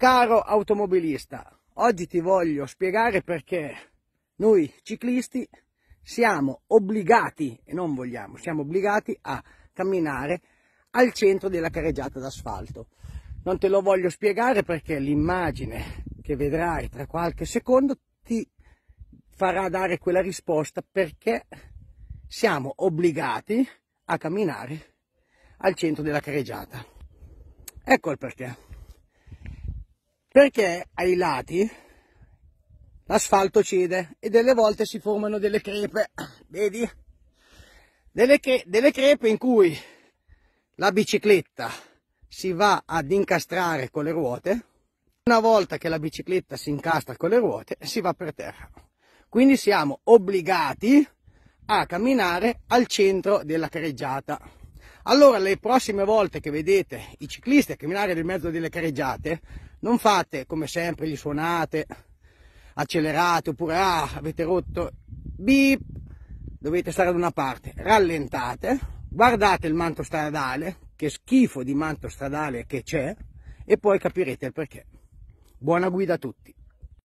Caro automobilista, oggi ti voglio spiegare perché noi ciclisti siamo obbligati, e non vogliamo, siamo obbligati a camminare al centro della carreggiata d'asfalto. Non te lo voglio spiegare perché l'immagine che vedrai tra qualche secondo ti farà dare quella risposta, perché siamo obbligati a camminare al centro della carreggiata. Ecco il perché. Perché ai lati l'asfalto cede e delle volte si formano delle crepe, vedi? Delle crepe in cui la bicicletta si va ad incastrare con le ruote. Una volta che la bicicletta si incastra con le ruote si va per terra. Quindi siamo obbligati a camminare al centro della carreggiata. Allora le prossime volte che vedete i ciclisti a camminare nel mezzo delle carreggiate, non fate come sempre, gli suonate, accelerate, oppure avete rotto, bip, dovete stare da una parte, rallentate, guardate il manto stradale, che schifo di manto stradale che c'è, e poi capirete il perché. Buona guida a tutti!